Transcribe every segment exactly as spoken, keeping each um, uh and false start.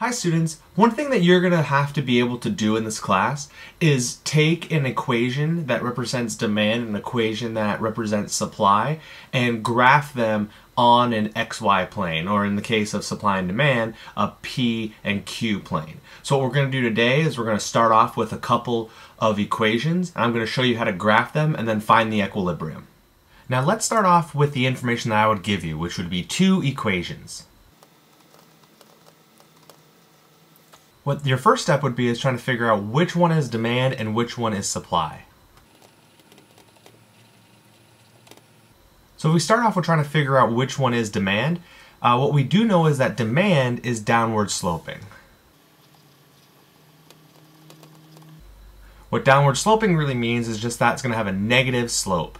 Hi students, one thing that you're gonna have to be able to do in this class is take an equation that represents demand and an equation that represents supply and graph them on an X Y plane, or in the case of supply and demand, a P and Q plane. So what we're gonna do today is we're gonna start off with a couple of equations. I'm gonna show you how to graph them and then find the equilibrium. Now let's start off with the information that I would give you, which would be two equations. What your first step would be is trying to figure out which one is demand and which one is supply. So if we start off with trying to figure out which one is demand, uh, what we do know is that demand is downward sloping. What downward sloping really means is just that it's going to have a negative slope.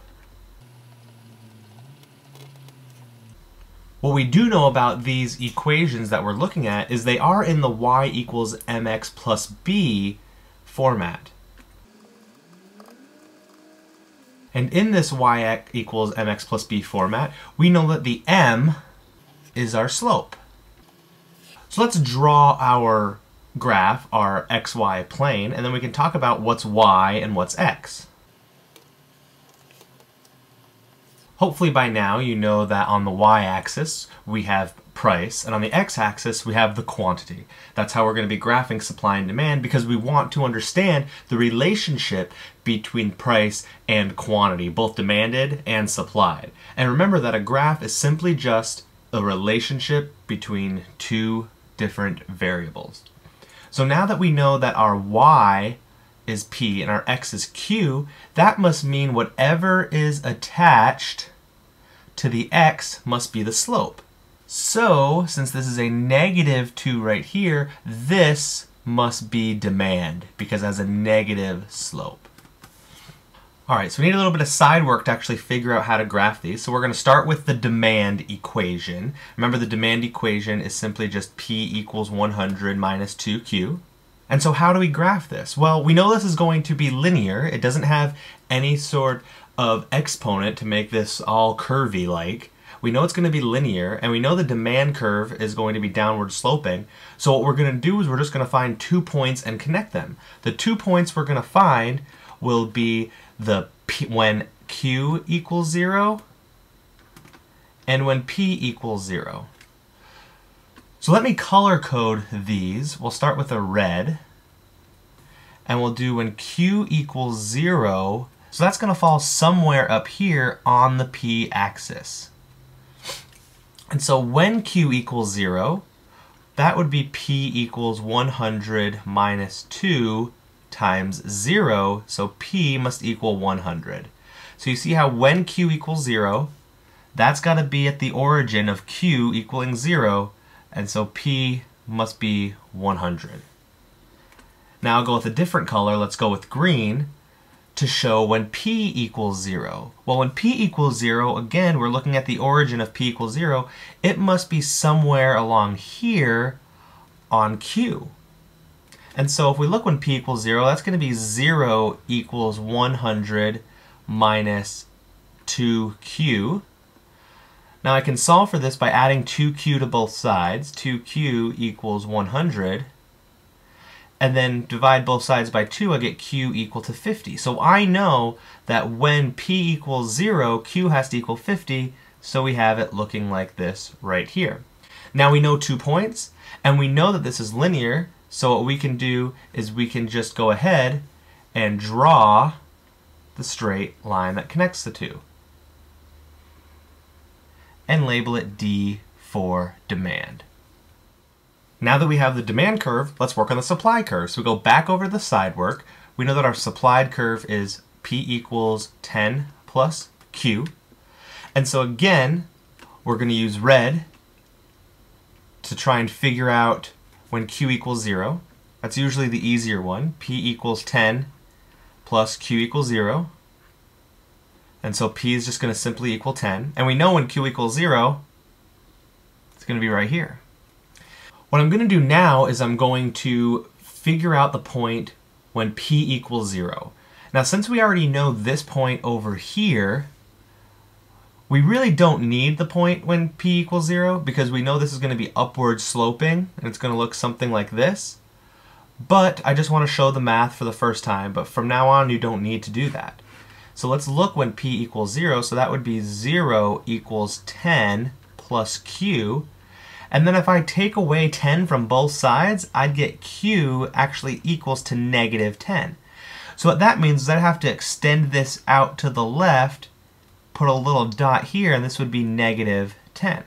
What we do know about these equations that we're looking at is they are in the y equals mx plus b format. And in this y equals mx plus b format, we know that the m is our slope. So let's draw our graph, our xy plane, and then we can talk about what's y and what's x. Hopefully by now you know that on the y-axis we have price, and on the x-axis we have the quantity. That's how we're going to be graphing supply and demand, because we want to understand the relationship between price and quantity, both demanded and supplied. And remember that a graph is simply just a relationship between two different variables. So now that we know that our y is P and our X is Q, that must mean whatever is attached to the X must be the slope. So since this is a negative two right here, this must be demand because it has a negative slope. All right, so we need a little bit of side work to actually figure out how to graph these. So we're going to start with the demand equation. Remember, the demand equation is simply just P equals one hundred minus two Q. And so how do we graph this? Well, we know this is going to be linear. It doesn't have any sort of exponent to make this all curvy-like. We know it's going to be linear, and we know the demand curve is going to be downward sloping. So what we're going to do is we're just going to find two points and connect them. The two points we're going to find will be the P, when Q equals zero and when P equals zero. So let me color code these. We'll start with a red, and we'll do when Q equals zero. So that's going to fall somewhere up here on the P axis. And so when Q equals zero, that would be P equals one hundred minus two times zero. So P must equal one hundred. So you see how when Q equals zero, that's got to be at the origin of Q equaling zero. And so P must be one hundred. Now I'll go with a different color. Let's go with green to show when P equals zero. Well, when P equals zero, again, we're looking at the origin of P equals zero. It must be somewhere along here on Q. And so if we look when P equals zero, that's going to be zero equals one hundred minus two Q. Now I can solve for this by adding two Q to both sides. two Q equals one hundred. And then divide both sides by two, I get Q equal to fifty. So I know that when P equals zero, Q has to equal fifty. So we have it looking like this right here. Now we know two points, and we know that this is linear. So what we can do is we can just go ahead and draw the straight line that connects the two, and label it D for demand. Now that we have the demand curve, let's work on the supply curve. So we go back over the side work. We know that our supplied curve is P equals ten plus Q. And so again, we're going to use red to try and figure out when Q equals zero. That's usually the easier one. P equals ten plus Q equals zero. And so P is just going to simply equal ten. And we know when Q equals zero, it's going to be right here. What I'm going to do now is I'm going to figure out the point when P equals zero. Now, since we already know this point over here, We really don't need the point when p equals zero because we know this is going to be upward sloping and it's going to look something like this. But I just want to show the math for the first time, but from now on you don't need to do that. So let's look when p equals zero, so that would be zero equals ten plus q, and then if I take away ten from both sides, I'd get q actually equals to negative ten. So what that means is I'd have to extend this out to the left, put a little dot here, and this would be negative ten.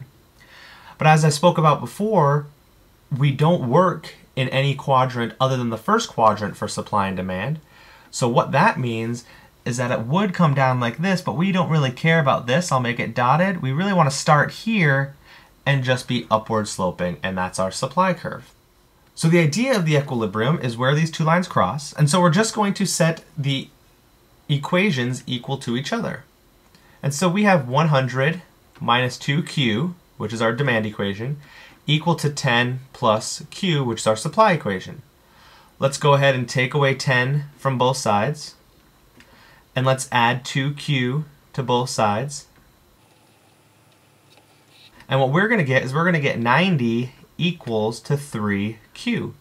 But as I spoke about before, we don't work in any quadrant other than the first quadrant for supply and demand. So what that means is that it would come down like this, but we don't really care about this. I'll make it dotted. We really want to start here and just be upward sloping, and that's our supply curve. So the idea of the equilibrium is where these two lines cross, and so we're just going to set the equations equal to each other. And so we have one hundred minus two q, which is our demand equation, equal to ten plus q, which is our supply equation. Let's go ahead and take away ten from both sides, and let's add two q to both sides. And what we're going to get is we're going to get ninety equals to three q.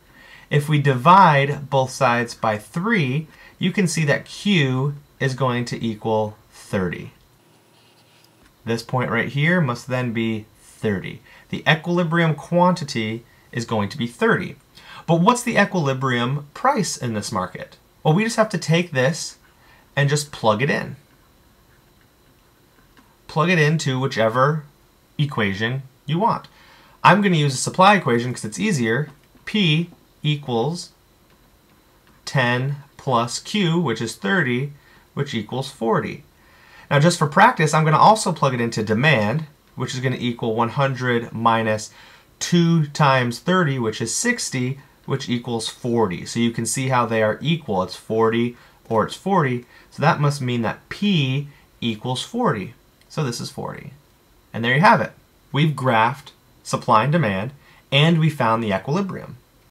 If we divide both sides by three, you can see that q is going to equal thirty. This point right here must then be thirty. The equilibrium quantity is going to be thirty. But what's the equilibrium price in this market? Well, we just have to take this and just plug it in. Plug it into whichever equation you want. I'm going to use a supply equation because it's easier. P equals ten plus Q, which is thirty, which equals forty. Now just for practice, I'm going to also plug it into demand, which is going to equal one hundred minus two times thirty, which is sixty, which equals forty. So you can see how they are equal. It's forty or it's forty. So that must mean that P equals forty. So this is forty. And there you have it. We've graphed supply and demand, and we found the equilibrium.